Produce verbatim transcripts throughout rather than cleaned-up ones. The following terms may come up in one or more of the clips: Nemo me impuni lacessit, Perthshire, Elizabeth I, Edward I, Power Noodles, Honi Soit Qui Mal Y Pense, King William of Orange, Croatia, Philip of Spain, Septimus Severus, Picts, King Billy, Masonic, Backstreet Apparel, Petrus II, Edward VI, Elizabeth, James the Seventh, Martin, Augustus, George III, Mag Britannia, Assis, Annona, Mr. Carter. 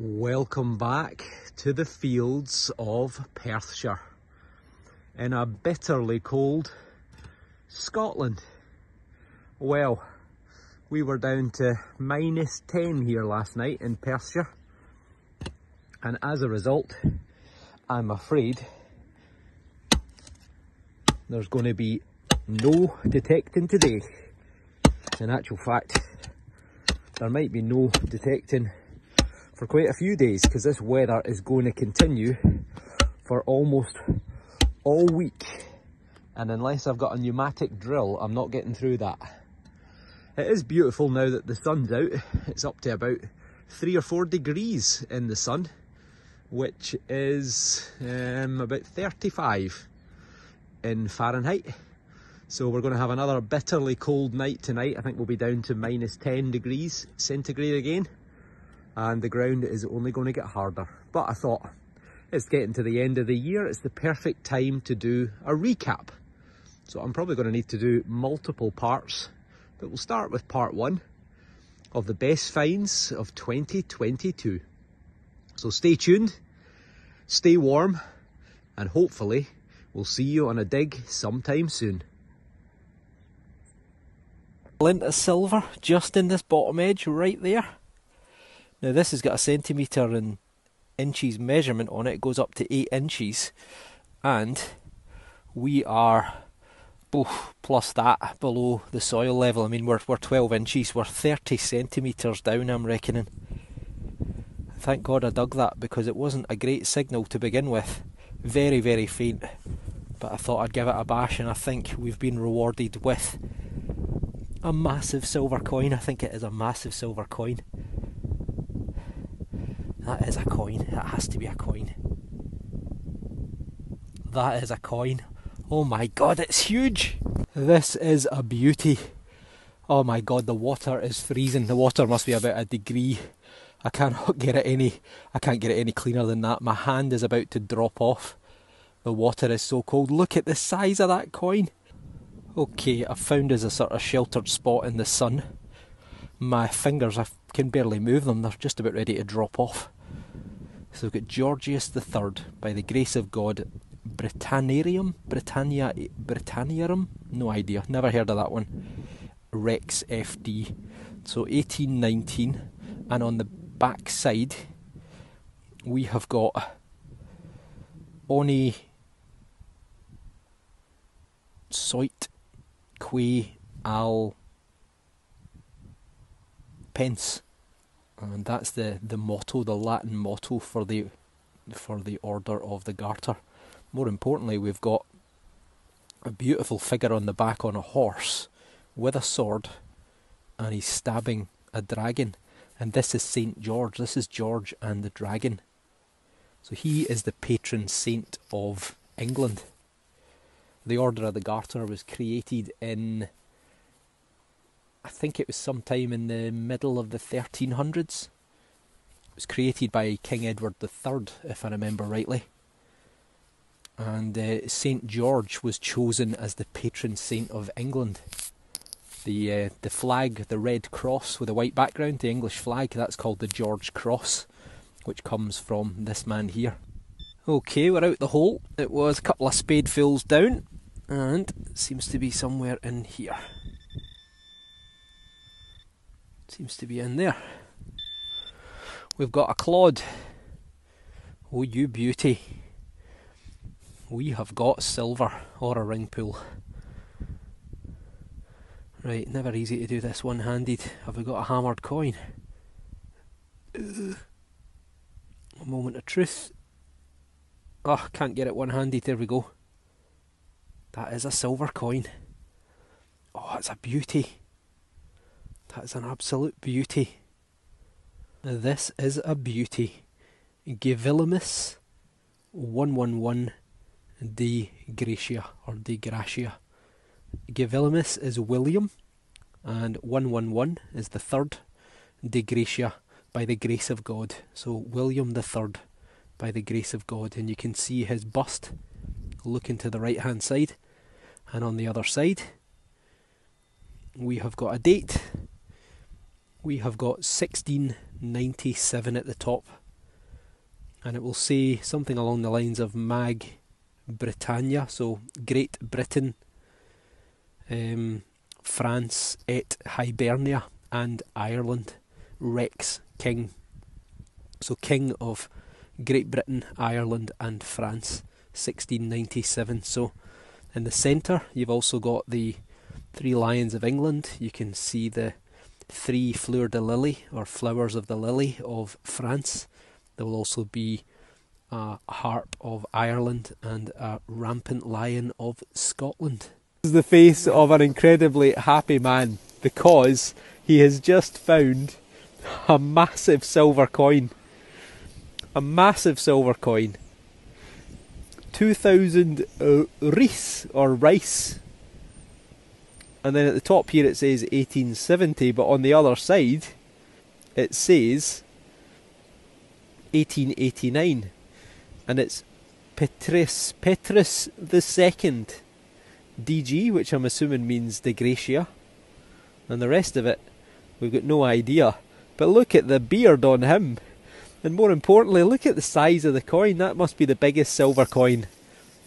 Welcome back to the fields of Perthshire in a bitterly cold Scotland. Well, we were down to minus ten here last night in Perthshire, and as a result, I'm afraid there's going to be no detecting today. In actual fact, there might be no detecting for quite a few days, because this weather is going to continue for almost all week, and unless I've got a pneumatic drill, I'm not getting through that. It is beautiful now that the sun's out. It's up to about three or four degrees in the sun, which is um, about thirty-five in Fahrenheit. So we're going to have another bitterly cold night tonight. I think we'll be down to minus ten degrees centigrade again. And the ground is only going to get harder. But I thought, it's getting to the end of the year, it's the perfect time to do a recap. So I'm probably going to need to do multiple parts, but we'll start with part one of the best finds of twenty twenty-two. So stay tuned, stay warm, and hopefully we'll see you on a dig sometime soon. Glint of silver just in this bottom edge right there. Now this has got a centimetre and inches measurement on it, it goes up to eight inches, and we are, oh, plus that, below the soil level. I mean we're, we're twelve inches, we're thirty centimetres down, I'm reckoning. Thank God I dug that, because it wasn't a great signal to begin with, very very faint, but I thought I'd give it a bash, and I think we've been rewarded with a massive silver coin. I think it is a massive silver coin. That is a coin, that has to be a coin. That is a coin. Oh my God, it's huge! This is a beauty. Oh my God, the water is freezing. The water must be about a degree. I cannot get it any, I can't get it any cleaner than that. My hand is about to drop off. The water is so cold. Look at the size of that coin. Okay, I've found us a sort of sheltered spot in the sun. My fingers, I can barely move them, they're just about ready to drop off. So we've got Georgius the third, by the grace of God, Britanniarum, Britannia Britanniarum, no idea, never heard of that one, Rex F D, so eighteen nineteen, and on the back side we have got Honi Soit Qui Mal Y Pense. And that's the, the motto, the Latin motto for the for the Order of the Garter. More importantly, we've got a beautiful figure on the back on a horse with a sword, and he's stabbing a dragon. And this is Saint George, this is George and the Dragon. So he is the patron saint of England. The Order of the Garter was created in, I think it was sometime in the middle of the thirteen hundreds. It was created by King Edward the third, if I remember rightly. And uh, Saint George was chosen as the patron saint of England. The uh, the flag, the red cross with a white background, the English flag, that's called the George Cross, which comes from this man here. Okay, we're out the hole. It was a couple of spadefuls down, and it seems to be somewhere in here. Seems to be in there. We've got a clod. Oh, you beauty. We have got silver, or a ring pool. Right, never easy to do this one-handed. Have we got a hammered coin? Uh, a moment of truth. Oh, can't get it one-handed. There we go. That is a silver coin. Oh, it's a beauty. That is an absolute beauty. Now this is a beauty. Guilielmus one one one De Gratia, or De Gratia. Guilielmus is William, and one one one is the third. De Gratia, by the grace of God. So William the Third, by the grace of God. And you can see his bust looking to the right hand side, and on the other side we have got a date. We have got sixteen ninety-seven at the top and it will say something along the lines of Mag Britannia, so Great Britain, um, France et Hibernia, and Ireland, Rex King. So King of Great Britain, Ireland and France, sixteen ninety-seven. So in the centre you've also got the three lions of England. You can see the three fleurs de lily, or flowers of the lily, of France. There will also be a harp of Ireland and a rampant lion of Scotland. This is the face of an incredibly happy man, because he has just found a massive silver coin. A massive silver coin. two thousand uh, rice, or rice. And then at the top here it says eighteen seventy, but on the other side it says eighteen eighty-nine. And it's Petrus, Petrus the Second, D G, which I'm assuming means De Gratia. And the rest of it, we've got no idea. But look at the beard on him. And more importantly, look at the size of the coin. That must be the biggest silver coin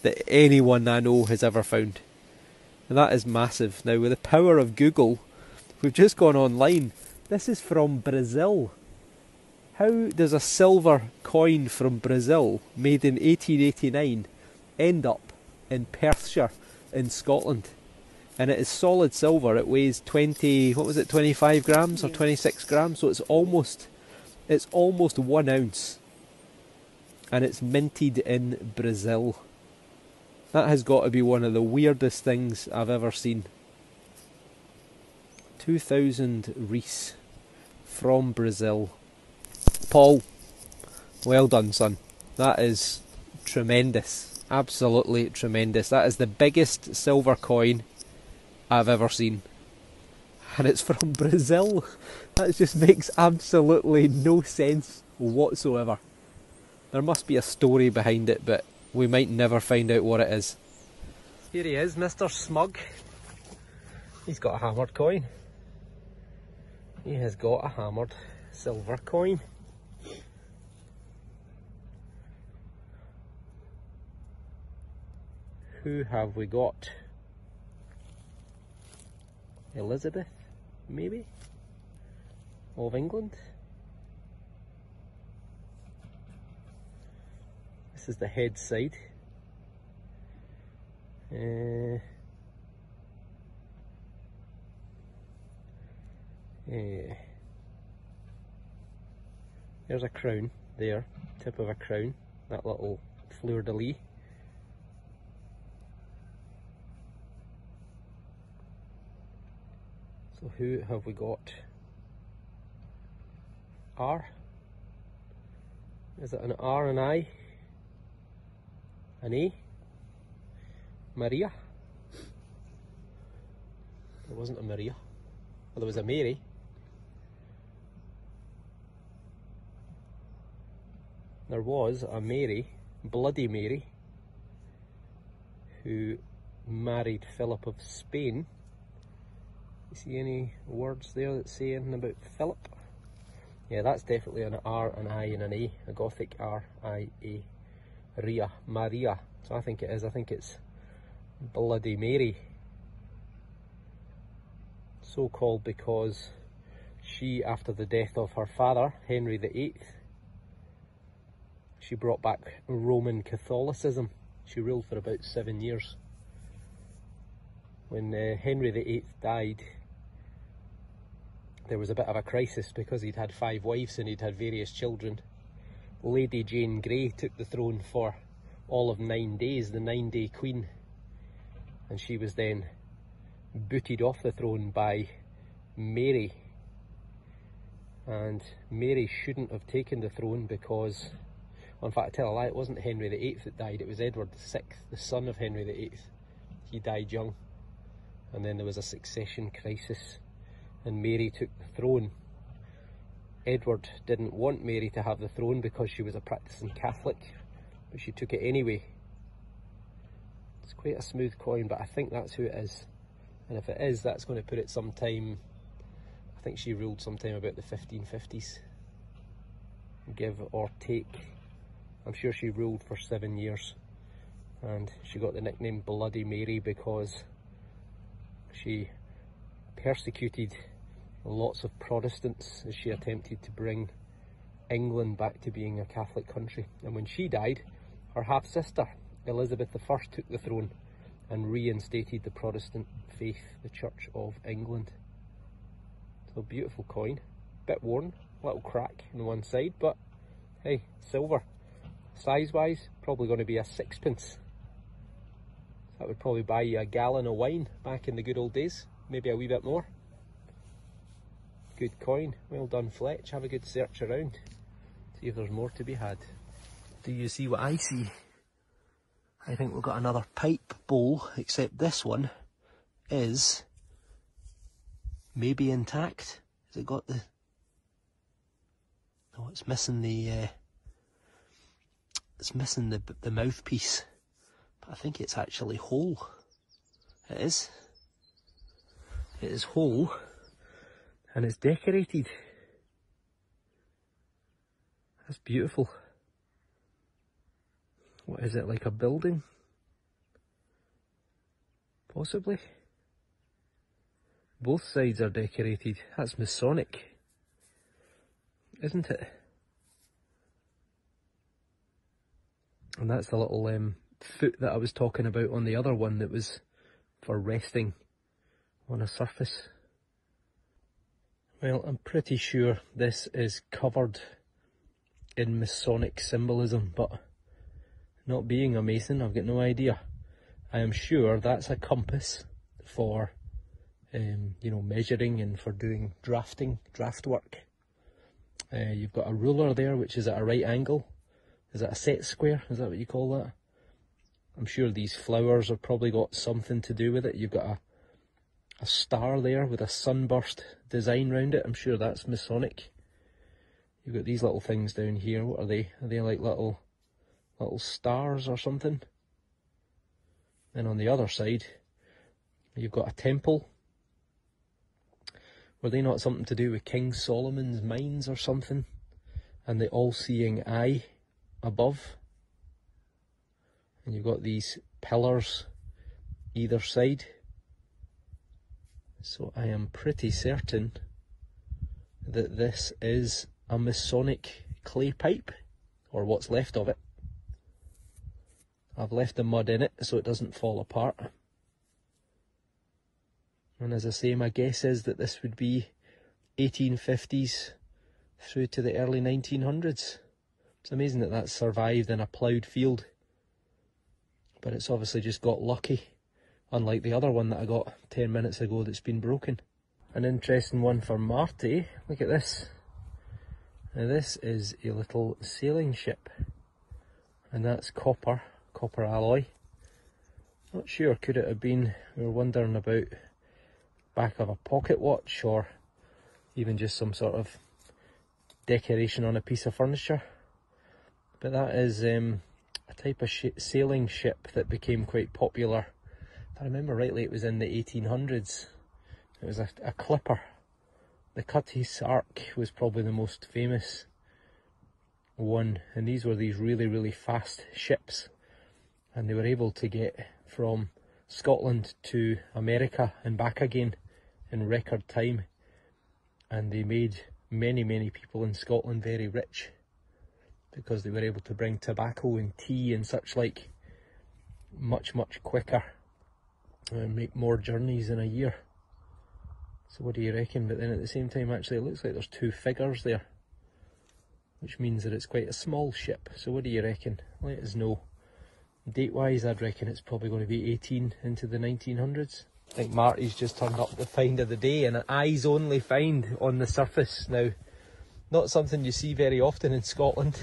that anyone I know has ever found. And that is massive. Now, with the power of Google, we've just gone online. This is from Brazil. How does a silver coin from Brazil, made in eighteen eighty-nine, end up in Perthshire in Scotland? And it is solid silver. It weighs twenty, what was it, twenty-five grams or twenty-six grams? So it's almost, it's almost one ounce. And it's minted in Brazil. That has got to be one of the weirdest things I've ever seen. two thousand reis from Brazil. Paul, well done, son. That is tremendous. Absolutely tremendous. That is the biggest silver coin I've ever seen. And it's from Brazil. That just makes absolutely no sense whatsoever. There must be a story behind it, but we might never find out what it is. Here he is, Mister Smug. He's got a hammered coin. He has got a hammered silver coin. Who have we got? Elizabeth, maybe? Of England? This is the head side. Uh, uh, there's a crown there, tip of a crown, that little fleur-de-lis. So who have we got? R? Is it an R and I? An A? Maria? There wasn't a Maria. Well, there was a Mary. There was a Mary, Bloody Mary, who married Philip of Spain. You see any words there that say anything about Philip? Yeah, that's definitely an R, an I and an A, a Gothic R, I, A. Ria, Maria, so I think it is, I think it's Bloody Mary. So called because she, after the death of her father, Henry the Eighth, she brought back Roman Catholicism. She ruled for about seven years. When uh, Henry the Eighth died, there was a bit of a crisis because he'd had five wives and he'd had various children. Lady Jane Grey took the throne for all of nine days, the nine-day queen, and she was then booted off the throne by Mary. And Mary shouldn't have taken the throne because, well, in fact, I tell a lie, it wasn't Henry the Eighth that died, it was Edward the Sixth, the son of Henry the Eighth. He died young. And then there was a succession crisis and Mary took the throne. Edward didn't want Mary to have the throne because she was a practicing Catholic, but she took it anyway. It's quite a smooth coin, but I think that's who it is. And if it is, that's going to put it sometime, I think she ruled sometime about the fifteen fifties. Give or take. I'm sure she ruled for seven years. And she got the nickname Bloody Mary because she persecuted lots of Protestants as she attempted to bring England back to being a Catholic country. And when she died, her half-sister, Elizabeth the First, took the throne and reinstated the Protestant faith, the Church of England. So, beautiful coin, bit worn, little crack on one side, but hey, silver. Size-wise, probably going to be a sixpence. That would probably buy you a gallon of wine back in the good old days, maybe a wee bit more. Good coin, well done, Fletch. Have a good search around, see if there's more to be had. Do you see what I see? I think we've got another pipe bowl, except this one is maybe intact. Has it got the... No, it's missing the... Uh... It's missing the, the mouthpiece, but I think it's actually whole. It is. It is whole, and it's decorated. That's beautiful. What is it, like a building? Possibly. Both sides are decorated. That's Masonic, isn't it? And that's the little um, foot that I was talking about on the other one that was for resting on a surface. Well, I'm pretty sure this is covered in Masonic symbolism, but not being a Mason, I've got no idea. I am sure that's a compass for, um, you know, measuring and for doing drafting, draft work. Uh, you've got a ruler there, which is at a right angle. Is that a set square? Is that what you call that? I'm sure these flowers have probably got something to do with it. You've got a, a star there with a sunburst design round it. I'm sure that's Masonic. You've got these little things down here. What are they? Are they like little, little stars or something? And on the other side, you've got a temple. Were they not something to do with King Solomon's mines or something? And the all-seeing eye above, and you've got these pillars either side. So I am pretty certain that this is a Masonic clay pipe, or what's left of it. I've left the mud in it so it doesn't fall apart. And as I say, my guess is that this would be eighteen fifties through to the early nineteen hundreds. It's amazing that that's survived in a ploughed field, but it's obviously just got lucky, unlike the other one that I got ten minutes ago that's been broken. An interesting one for Marty. Look at this. Now this is a little sailing ship, and that's copper, copper alloy. Not sure, could it have been, we were wondering about back of a pocket watch or even just some sort of decoration on a piece of furniture. But that is um, a type of sh sailing ship that became quite popular. If I remember rightly, it was in the eighteen hundreds. It was a, a clipper. The Cutty Sark was probably the most famous one. And these were these really, really fast ships. And they were able to get from Scotland to America and back again in record time. And they made many, many people in Scotland very rich, because they were able to bring tobacco and tea and such like much, much quicker and make more journeys in a year. So what do you reckon? But then at the same time, actually, it looks like there's two figures there, which means that it's quite a small ship. So what do you reckon? Let us know. Date-wise, I'd reckon it's probably going to be eighteen into the nineteen hundreds. I think Marty's just turned up the find of the day, and an eyes-only find on the surface now. Not something you see very often in Scotland.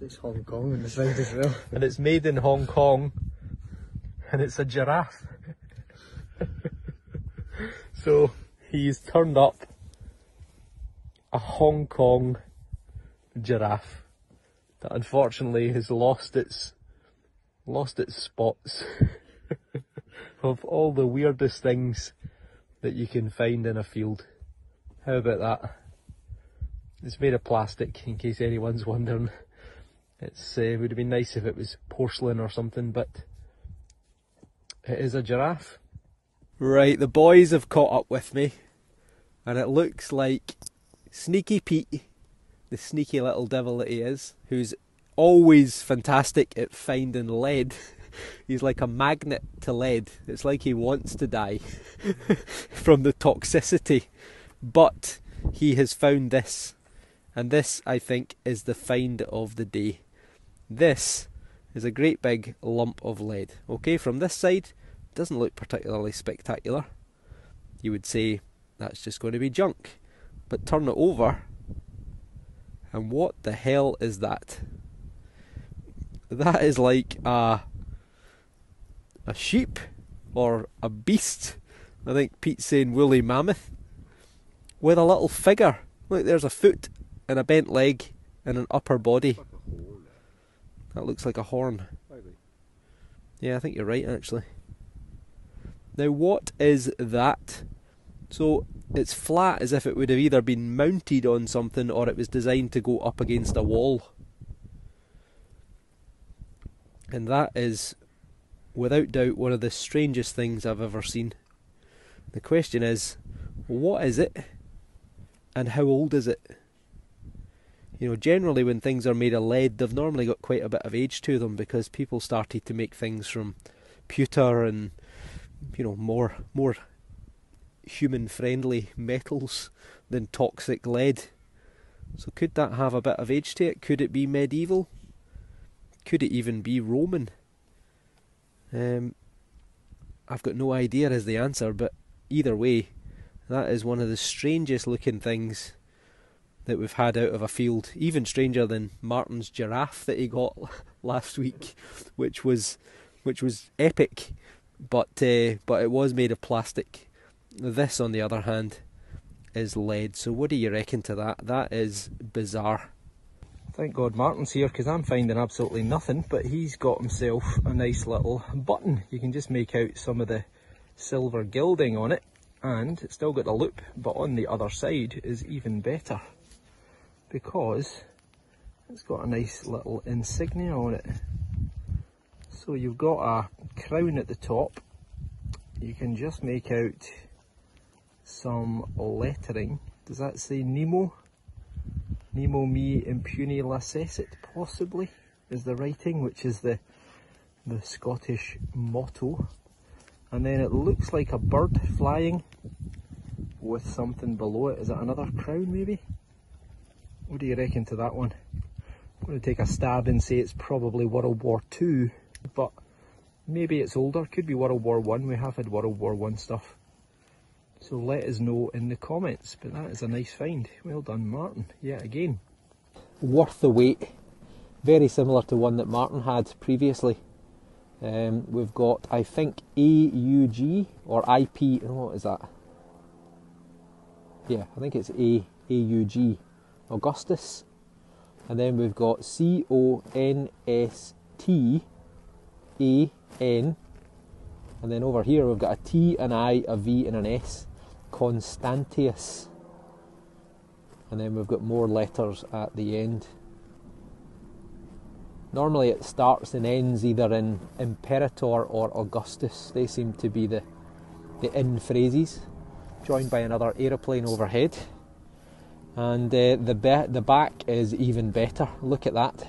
It's Hong Kong on the side as well. And it's made in Hong Kong. And it's a giraffe. So he's turned up a Hong Kong giraffe that unfortunately has lost its lost its spots of all the weirdest things that you can find in a field. How about that? It's made of plastic, in case anyone's wondering. It's uh, would have been nice if it was porcelain or something, but it is a giraffe. Right, the boys have caught up with me, and it looks like Sneaky Pete, the sneaky little devil that he is, who's always fantastic at finding lead. He's like a magnet to lead. It's like he wants to die from the toxicity. But he has found this, and this, I think, is the find of the day. This is a great big lump of lead. Okay, from this side, it doesn't look particularly spectacular. You would say that's just going to be junk. But turn it over, and what the hell is that? That is like a, a sheep or a beast. I think Pete's saying woolly mammoth. With a little figure. Look, there's a foot and a bent leg and an upper body. That looks like a horn. Yeah, I think you're right, actually. Now, what is that? So, it's flat as if it would have either been mounted on something or it was designed to go up against a wall. And that is, without doubt, one of the strangest things I've ever seen. The question is, what is it? And how old is it? You know, generally when things are made of lead, they've normally got quite a bit of age to them, because people started to make things from pewter and, you know, more more human-friendly metals than toxic lead. So could that have a bit of age to it? Could it be medieval? Could it even be Roman? Um, I've got no idea is the answer, but either way, that is one of the strangest looking things that we've had out of a field. Even stranger than Martin's giraffe that he got last week, which was which was epic, but uh, but it was made of plastic. This, on the other hand, is lead. So what do you reckon to that? That is bizarre. Thank God Martin's here, because I'm finding absolutely nothing, but he's got himself a nice little button. You can just make out some of the silver gilding on it, and it's still got a loop, but on the other side is even better, because it's got a nice little insignia on it. So you've got a crown at the top. You can just make out some lettering. Does that say Nemo? Nemo me impuni lacessit, possibly, is the writing, which is the the Scottish motto. And then it looks like a bird flying with something below it. Is that another crown, maybe? What do you reckon to that one? I'm going to take a stab and say it's probably World War Two, but maybe it's older. Could be World War One. We have had World War One stuff. So let us know in the comments. But that is a nice find. Well done, Martin, yet again. Worth the wait. Very similar to one that Martin had previously. Um, we've got, I think, A U G or I P, oh, what is that? Yeah, I think it's A, A U G, Augustus. And then we've got C O N S T A N. And then over here we've got a T, an I, a V and an S. Constantius. And then we've got more letters at the end. Normally it starts and ends either in Imperator or Augustus. They seem to be the, the in phrases, joined by another aeroplane overhead. And uh, the, be the back is even better. Look at that.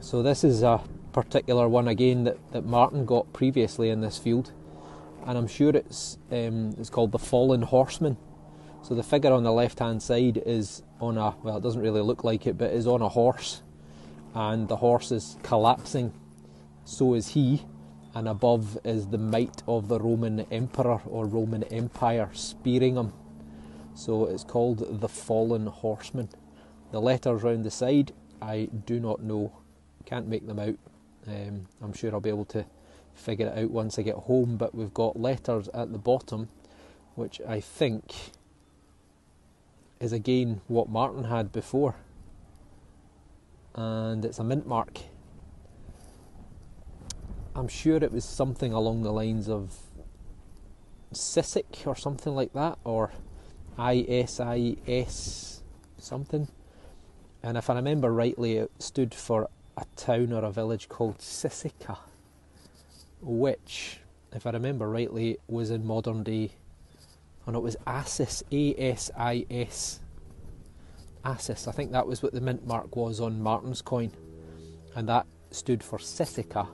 So this is a particular one again that, that Martin got previously in this field. And I'm sure it's, um, it's called the Fallen Horseman. So the figure on the left hand side is on a, well, it doesn't really look like it, but is on a horse. And the horse is collapsing, so is he, and above is the might of the Roman Emperor or Roman Empire spearing him. So it's called the Fallen Horseman. The letters round the side, I do not know, can't make them out. Um, I'm sure I'll be able to figure it out once I get home, but we've got letters at the bottom, which I think is again what Martin had before. And it's a mint mark. I'm sure it was something along the lines of Siscia or something like that, or I S I S something. and if I remember rightly, it stood for a town or a village called Siscia, which, if I remember rightly, was in modern day, and it was Assis, A S I S, Assis. I think that was what the mint mark was on Martin's coin, and that stood for Siscia,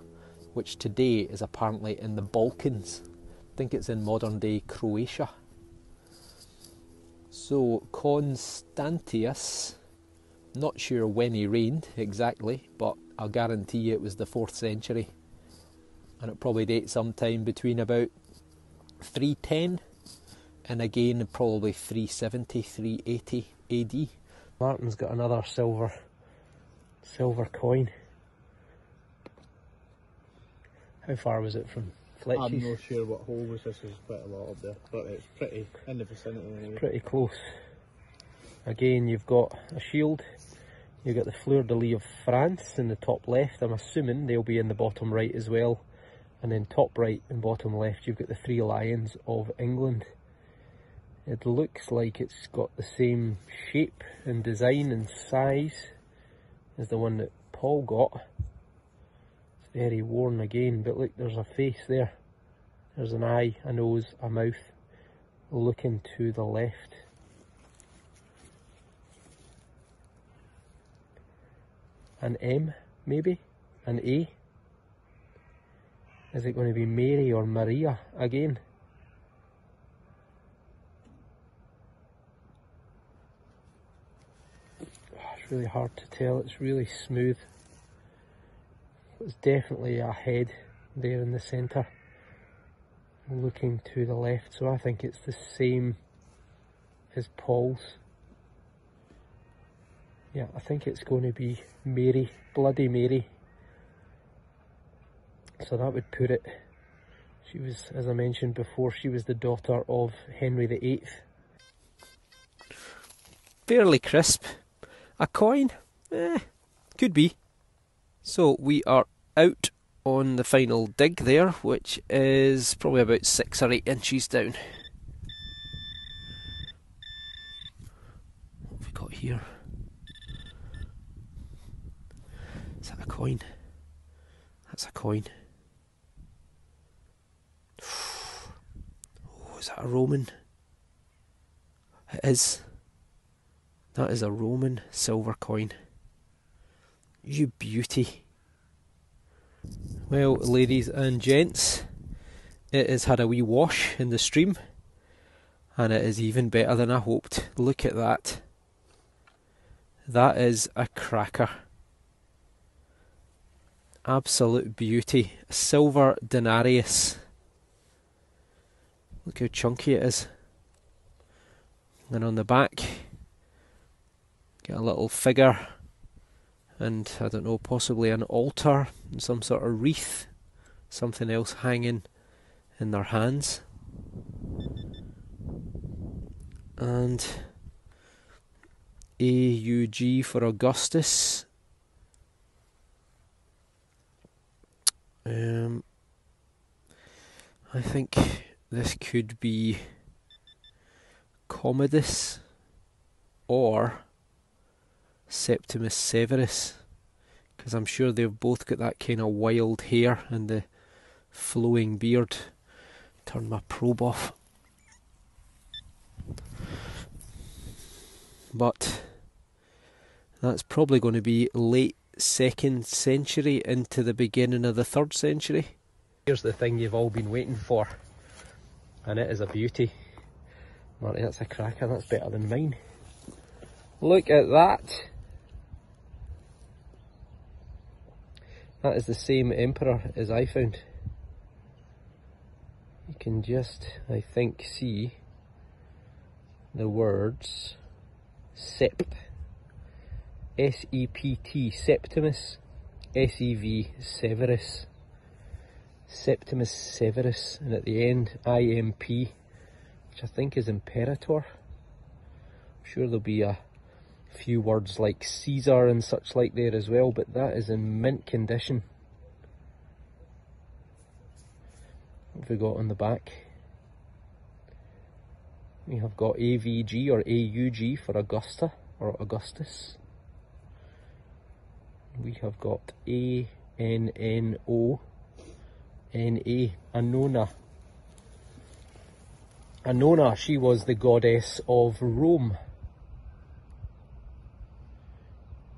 which today is apparently in the Balkans. I think it's in modern day Croatia. So Constantius, not sure when he reigned exactly, but I'll guarantee you it was the fourth century, and it probably dates sometime between about three ten and again probably three seventy, three eighty A D. Martin's got another silver silver coin. How far was it from Fletcher's? I'm not sure what hole was this, there's quite a lot up there, but it's pretty in the vicinity anyway. It's pretty close. Again, you've got a shield, you've got the fleur-de-lis of France in the top left. I'm assuming they'll be in the bottom right as well. And then top right and bottom left, you've got the three lions of England. It looks like it's got the same shape and design and size as the one that Paul got. It's very worn again, but look, there's a face there. There's an eye, a nose, a mouth looking to the left. An M, maybe? An A? Is it going to be Mary or Maria again? Oh, it's really hard to tell, it's really smooth. There's definitely a head there in the centre, looking to the left, so I think it's the same as Paul's. Yeah, I think it's going to be Mary, Bloody Mary. So that would put it, she was, as I mentioned before, she was the daughter of Henry the eighth. Fairly crisp. A coin? Eh, could be. So we are out on the final dig there, which is probably about six or eight inches down. What have we got here? Is that a coin? That's a coin. Oh, is that a Roman? It is. That is a Roman silver coin. You beauty. Well, ladies and gents, it has had a wee wash in the stream, and it is even better than I hoped. Look at that. That is a cracker. Absolute beauty. A silver denarius. Look how chunky it is. And on the back, get a little figure and, I don't know, possibly an altar and some sort of wreath. Something else hanging in their hands. And A U G for Augustus. Um, I think this could be Commodus or Septimus Severus, because I'm sure they've both got that kind of wild hair and the flowing beard. Turn my probe off. But that's probably going to be late second century into the beginning of the third century. Here's the thing you've all been waiting for, and it is a beauty. Marty, that's a cracker, that's better than mine. Look at that! That is the same emperor as I found. You can just, I think, see the words Sept, S E P T, Septimus, S E V, Severus, Septimus Severus, and at the end, I M P, which I think is Imperator. I'm sure there'll be a few words like Caesar and such like there as well, but that is in mint condition. What have we got on the back? We have got A V G or A U G for Augusta, or Augustus. we have got A N N O N A, Annona. Annona, she was the goddess of Rome,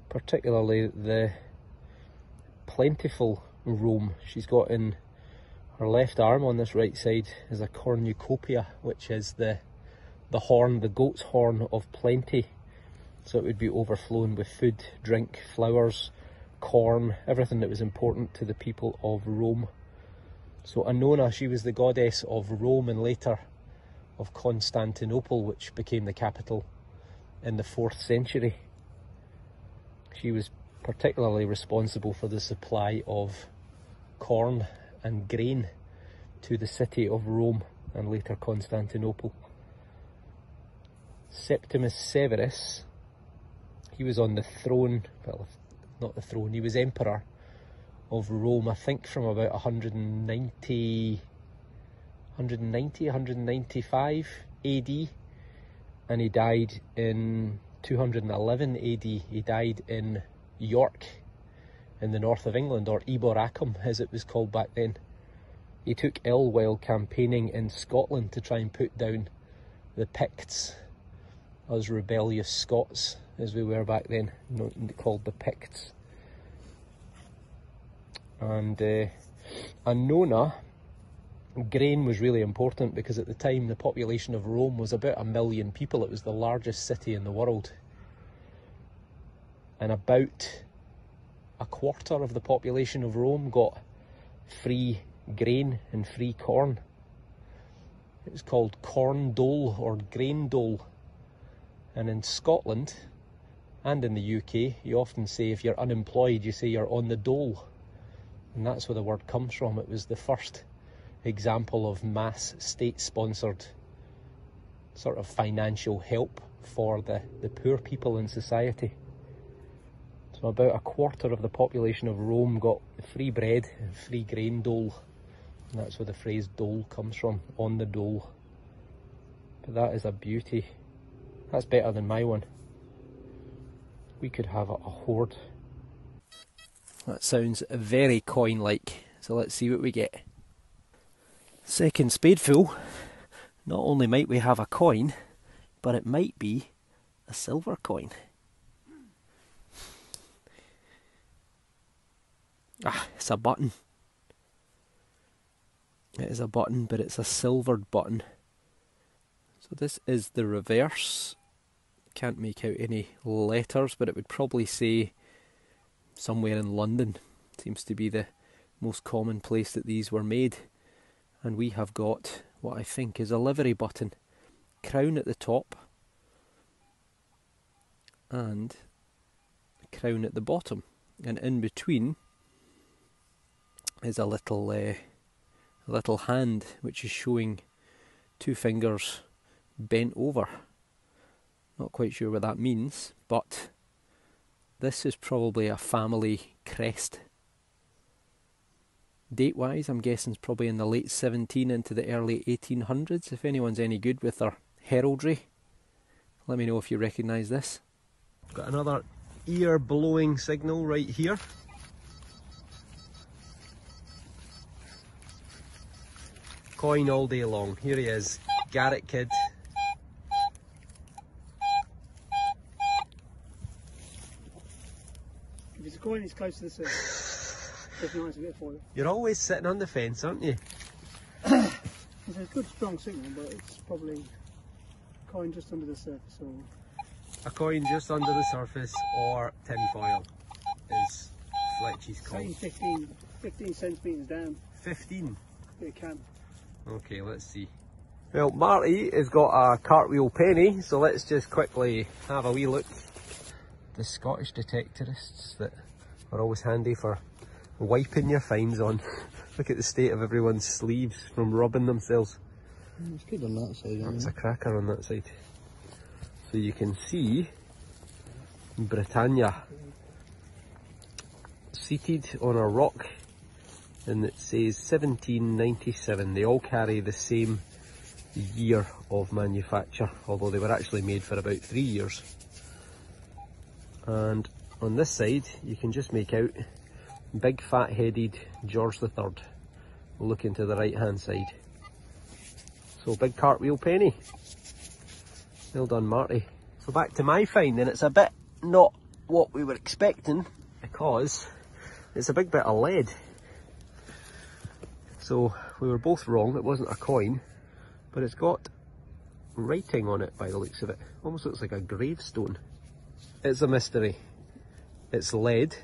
particularly the plentiful Rome. She's got in her left arm on this right side is a cornucopia, which is the the horn, the goat's horn of plenty. So it would be overflowing with food, drink, flowers, corn, everything that was important to the people of Rome. So Annona, she was the goddess of Rome and later of Constantinople, which became the capital in the fourth century. She was particularly responsible for the supply of corn and grain to the city of Rome and later Constantinople. Septimus Severus, he was on the throne, well, not the throne, he was emperor of Rome, I think from about one ninety, one ninety, one ninety-five A D, and he died in two eleven A D. He died in York, in the north of England, or Eboracum as it was called back then. He took ill while campaigning in Scotland to try and put down the Picts, us rebellious Scots, as we were back then, called the Picts. And uh, Annona, grain was really important because at the time the population of Rome was about a million people. It was the largest city in the world. And about a quarter of the population of Rome got free grain and free corn. It was called corn dole or grain dole. And in Scotland and in the U K, you often say if you're unemployed, you say you're on the dole. And that's where the word comes from. It was the first example of mass state-sponsored sort of financial help for the, the poor people in society. So about a quarter of the population of Rome got free bread and free grain dole. And that's where the phrase dole comes from, on the dole. But that is a beauty. That's better than my one. We could have a hoard. That sounds very coin-like, so let's see what we get. Second spadeful. Not only might we have a coin, but it might be a silver coin. Ah, it's a button. It is a button, but it's a silvered button. So this is the reverse. Can't make out any letters, but it would probably say somewhere in London. Seems to be the most common place that these were made. And we have got what I think is a livery button, crown at the top and a crown at the bottom, and in between is a little uh, a little hand which is showing two fingers bent over. Not quite sure what that means, but this is probably a family crest. Date-wise, I'm guessing it's probably in the late seventeen into the early eighteen hundreds, if anyone's any good with their heraldry. Let me know if you recognise this. Got another ear-blowing signal right here. Coin all day long. Here he is, Garrett Kid. If it's a coin, it's close to the surface. You're always sitting on the fence, aren't you? It's a good strong signal, but it's probably a coin just under the surface, or a coin just under the surface, or tin foil is Fletchy's coin. fifteen, fifteen centimetres down. fifteen? It can. Okay, let's see. Well, Marty has got a cartwheel penny, so let's just quickly have a wee look. The Scottish detectorists that are always handy for wiping your finds on. Look at the state of everyone's sleeves from rubbing themselves. It's good on that side. That's a cracker on that side. So you can see Britannia seated on a rock, and it says seventeen ninety-seven. They all carry the same year of manufacture, although they were actually made for about three years. And on this side you can just make out big fat-headed George the Third looking to the right-hand side. So big cartwheel penny. Well done, Marty. So back to my finding, it's a bit not what we were expecting because it's a big bit of lead. So we were both wrong, it wasn't a coin, but it's got writing on it by the looks of it. Almost looks like a gravestone. It's a mystery. It's lead.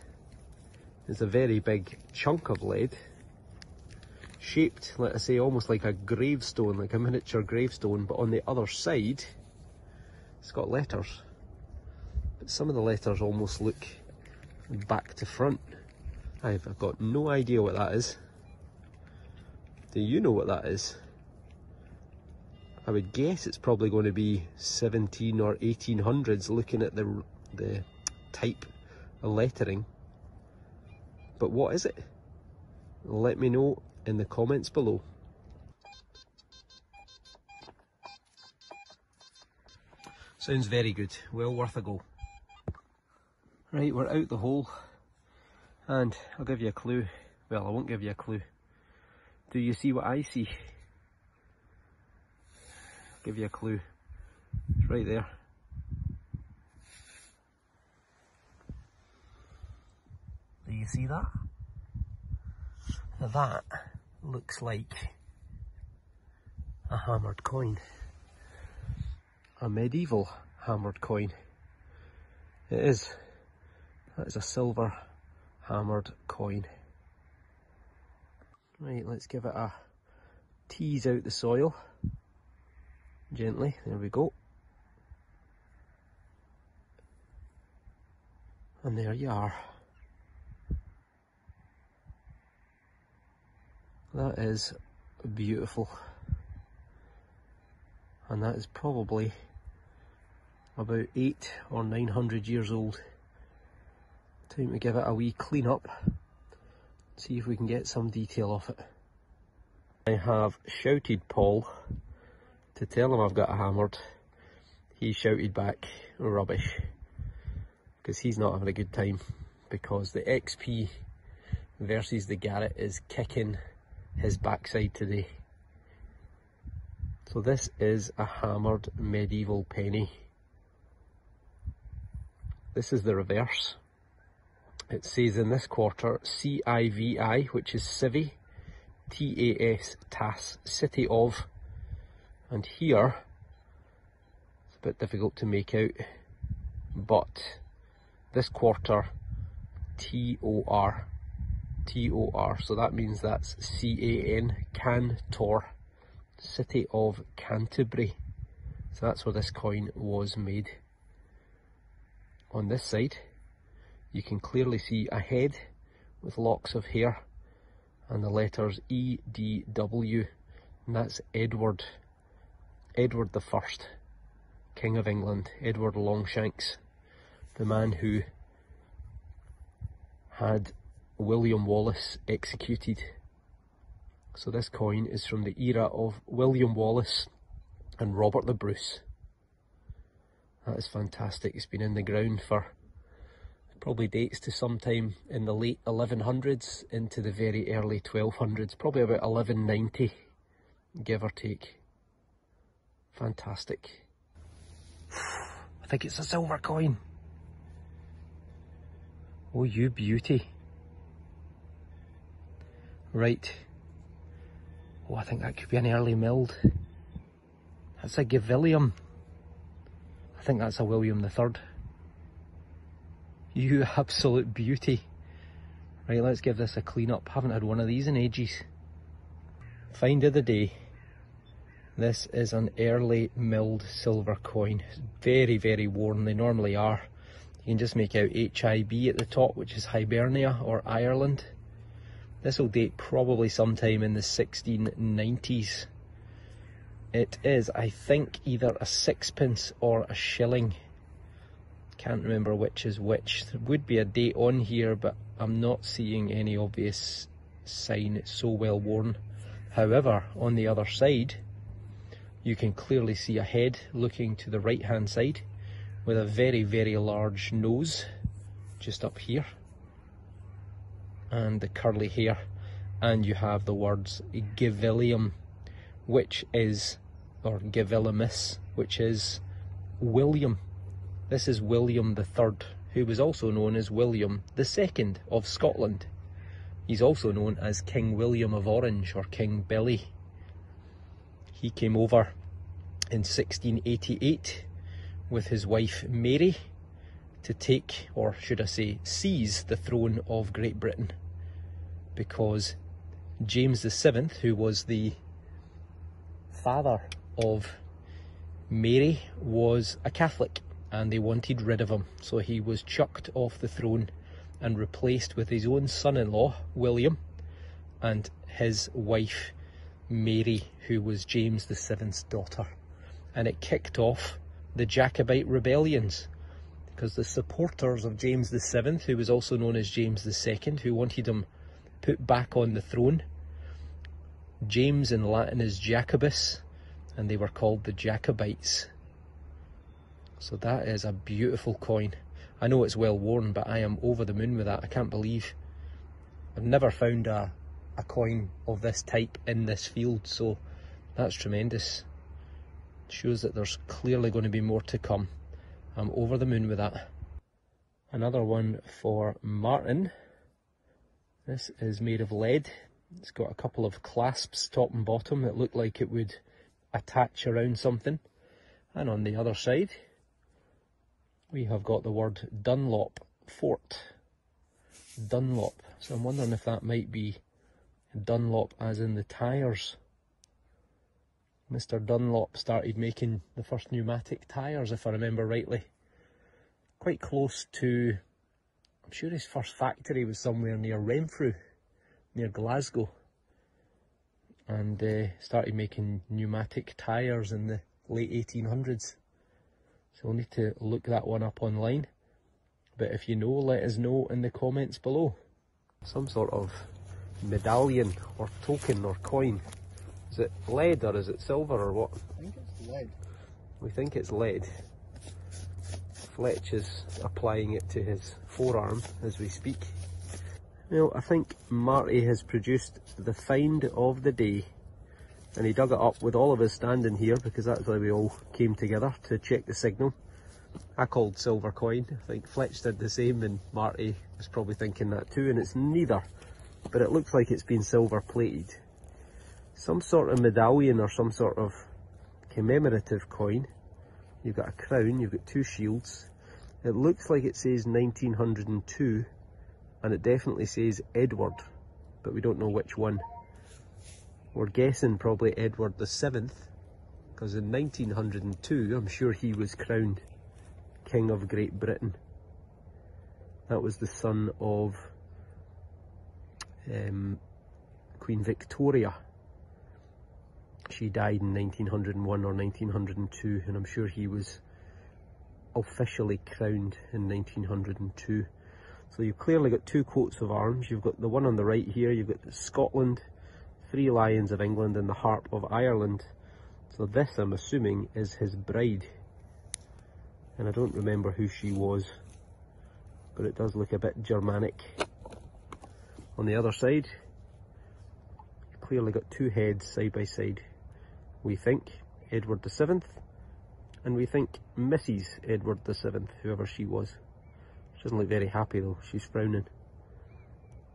It's a very big chunk of lead. Shaped, let us say, almost like a gravestone, like a miniature gravestone, but on the other side, it's got letters. But some of the letters almost look back to front. I've got no idea what that is. Do you know what that is? I would guess it's probably going to be seventeen or eighteen hundreds looking at the, the type of lettering. But what is it? Let me know in the comments below. Sounds very good, well worth a go. Right, we're out the hole and I'll give you a clue. Well, I won't give you a clue. Do you see what I see? I'll give you a clue. It's right there. Do you see that? Now that looks like a hammered coin. A medieval hammered coin. It is. That is a silver hammered coin. Right, let's give it a tease out the soil. Gently, there we go. And there you are. That is beautiful. And that is probably about eight or nine hundred years old. Time to give it a wee clean up. See if we can get some detail off it. I have shouted Paul to tell him I've got a hammered. He shouted back rubbish because he's not having a good time because the X P versus the Garrett is kicking his backside today. So this is a hammered medieval penny. This is the reverse. It says in this quarter, C I V I, which is Civi, T A S, T A S, City of, and here, it's a bit difficult to make out, but this quarter, T O R, T O R, so that means that's C A N, Cantor, City of Canterbury, so that's where this coin was made. On this side, you can clearly see a head with locks of hair and the letters E D W, and that's Edward, Edward the First, King of England, Edward Longshanks, the man who had William Wallace executed. So this coin is from the era of William Wallace and Robert the Bruce. That is fantastic, it's been in the ground for probably dates to sometime in the late eleven hundreds into the very early twelve hundreds, probably about eleven ninety, give or take. Fantastic. I think it's a silver coin. Oh, you beauty. Right. Oh, I think that could be an early milled. That's a Guilielmus. I think that's a William the Third. You absolute beauty. Right, let's give this a clean up. Haven't had one of these in ages. Find of the day. This is an early milled silver coin. It's very, very worn. They normally are. You can just make out H I B at the top, which is Hibernia or Ireland. This will date probably sometime in the sixteen nineties. It is, I think, either a sixpence or a shilling. Can't remember which is which. There would be a date on here, but I'm not seeing any obvious sign. It's so well worn. However, on the other side, you can clearly see a head looking to the right hand side with a very, very large nose just up here, and the curly hair, and you have the words Guilielm, which is, or Guilielmus, which is William. This is William the Third, who was also known as William the Second of Scotland. He's also known as King William of Orange, or King Billy. He came over in sixteen eighty-eight with his wife Mary to take, or should I say, seize the throne of Great Britain, because James the Seventh, who was the father of Mary, was a Catholic, and they wanted rid of him, so he was chucked off the throne and replaced with his own son-in-law, William, and his wife, Mary, who was James the Seventh's daughter. And it kicked off the Jacobite rebellions, because the supporters of James the Seventh, who was also known as James the Second, who wanted him put back on the throne. James in Latin is Jacobus, and they were called the Jacobites. So that is a beautiful coin. I know it's well worn, but I am over the moon with that. I can't believe I've never found a, a coin of this type in this field, so that's tremendous. It shows that there's clearly going to be more to come. I'm over the moon with that. Another one for Martin. This is made of lead. It's got a couple of clasps top and bottom that look like it would attach around something. And on the other side, we have got the word Dunlop, Fort. Dunlop. So I'm wondering if that might be Dunlop as in the tyres. Mister Dunlop started making the first pneumatic tyres, if I remember rightly. Quite close to, I'm sure his first factory was somewhere near Renfrew, near Glasgow. And uh, started making pneumatic tyres in the late eighteen hundreds. So we'll need to look that one up online. But if you know, let us know in the comments below. Some sort of medallion or token or coin. Is it lead or is it silver or what? I think it's lead. We think it's lead. Fletch is applying it to his forearm as we speak. Well, I think Marty has produced the find of the day. And he dug it up with all of us standing here, because that's why we all came together to check the signal. I called silver coin. I think Fletch did the same, and Marty was probably thinking that too, and it's neither. But it looks like it's been silver plated. Some sort of medallion or some sort of commemorative coin. You've got a crown, you've got two shields. It looks like it says nineteen oh two, and it definitely says Edward, but we don't know which one. We're guessing probably Edward the Seventh, because in nineteen oh two, I'm sure he was crowned King of Great Britain. That was the son of um, Queen Victoria. She died in nineteen oh one or nineteen oh two, and I'm sure he was officially crowned in nineteen oh two. So you've clearly got two coats of arms. You've got the one on the right here, you've got Scotland, three lions of England and the harp of Ireland. So this, I'm assuming, is his bride. And I don't remember who she was, but it does look a bit Germanic. On the other side, you've clearly got two heads side by side. We think Edward the Seventh, and we think Missus Edward the Seventh, whoever she was. She doesn't look very happy though, she's frowning.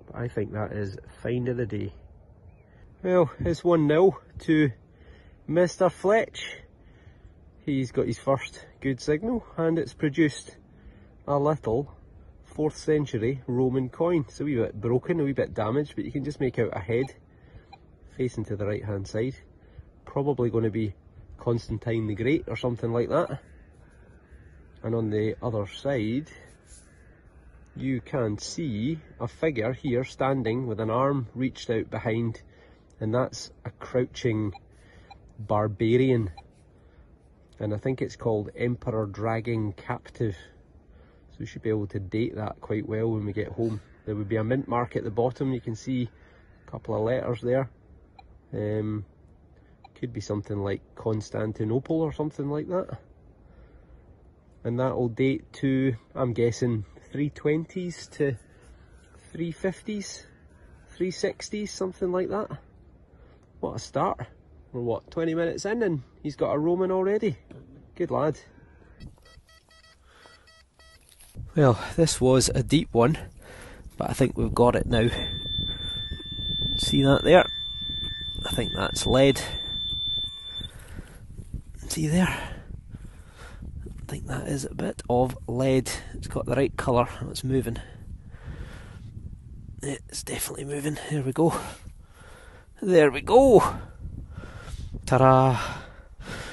But I think that is find of the day. Well, it's one nil to Mister Fletch. He's got his first good signal, and it's produced a little fourth century Roman coin. It's a wee bit broken, a wee bit damaged, but you can just make out a head facing to the right hand side. Probably going to be Constantine the Great or something like that. And on the other side, you can see a figure here standing with an arm reached out behind, and that's a crouching barbarian, and I think it's called Emperor Dragging Captive, so we should be able to date that quite well when we get home. There would be a mint mark at the bottom, you can see a couple of letters there. Um, could be something like Constantinople or something like that, and that will date to, I'm guessing, three twenties to three fifties, three sixties, something like that. What a start. We're what, twenty minutes in and he's got a Roman already? Good lad. Well, this was a deep one, but I think we've got it now. See that there? I think that's lead. See there? I think that is a bit of lead. It's got the right colour and it's moving. It's definitely moving. There we go. There we go! Ta-da!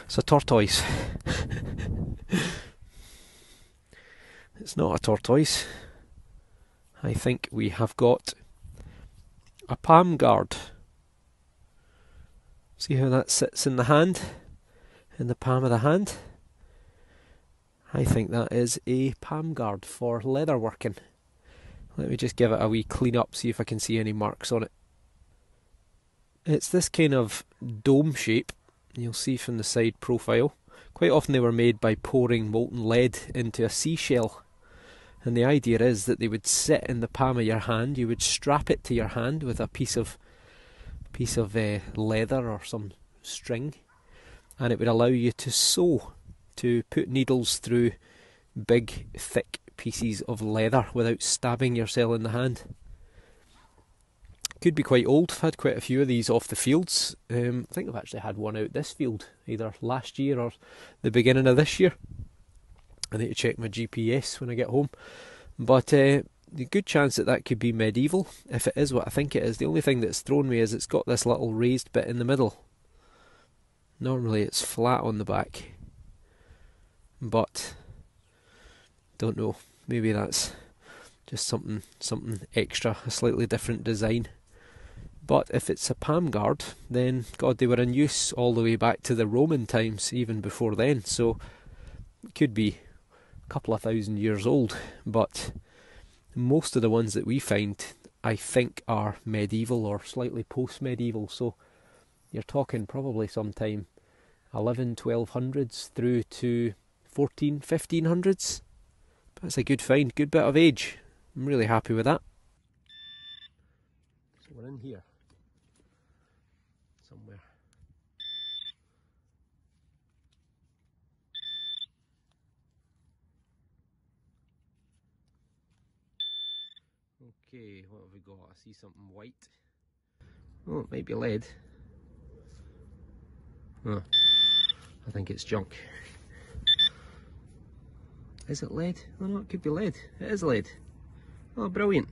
It's a tortoise. It's not a tortoise. I think we have got a palm guard. See how that sits in the hand? In the palm of the hand? I think that is a palm guard for leather working. Let me just give it a wee clean up, see if I can see any marks on it. It's this kind of dome shape, you'll see from the side profile. Quite often they were made by pouring molten lead into a seashell. And the idea is that they would sit in the palm of your hand, you would strap it to your hand with a piece of piece of uh, leather or some string, and it would allow you to sew, to put needles through big, thick pieces of leather without stabbing yourself in the hand. Could be quite old. I've had quite a few of these off the fields. Um, I think I've actually had one out this field, either last year or the beginning of this year. I need to check my G P S when I get home. But uh, the good chance that that could be medieval, if it is what I think it is. The only thing that's thrown me is it's got this little raised bit in the middle. Normally it's flat on the back, but don't know, maybe that's just something something extra, a slightly different design. But if it's a palm guard, then God, they were in use all the way back to the Roman times, even before then, so it could be a couple of thousand years old. But most of the ones that we find, I think, are medieval or slightly post-medieval, so you're talking probably sometime eleven, twelve hundreds through to fourteen, fifteen hundreds. But it's a good find, good bit of age. I'm really happy with that. So we're in here somewhere. Okay, what have we got? I see something white. Oh, it might be lead. Oh, I think it's junk. Is it lead? Oh no, it could be lead. It is lead. Oh, brilliant.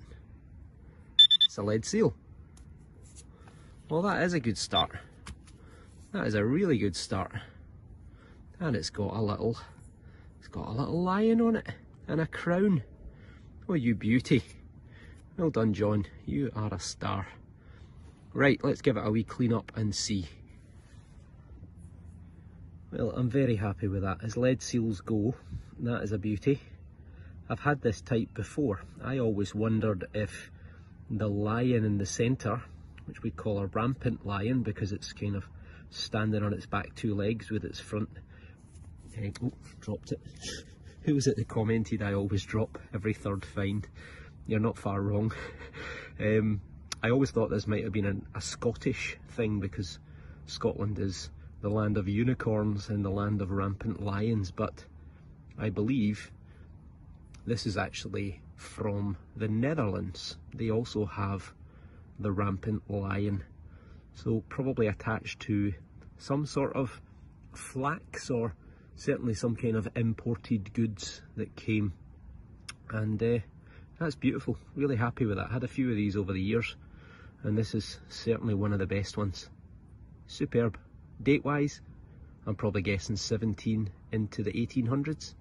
It's a lead seal. Well, that is a good start. That is a really good start. And it's got a little, it's got a little lion on it and a crown. Oh, you beauty. Well done, John. You are a star. Right, let's give it a wee clean up and see. Well, I'm very happy with that. As lead seals go, that is a beauty. I've had this type before. I always wondered if the lion in the centre, which we call a rampant lion because it's kind of standing on its back two legs with its front... Oh, dropped it. Who was it that commented I always drop every third find? You're not far wrong. um, I always thought this might have been an, a Scottish thing because Scotland is the land of unicorns and the land of rampant lions, but I believe this is actually from the Netherlands. They also have the rampant lion, so probably attached to some sort of flax or certainly some kind of imported goods that came. And uh, that's beautiful. Really happy with that. I had a few of these over the years and this is certainly one of the best ones. Superb. Date-wise, I'm probably guessing seventeen into the eighteen hundreds.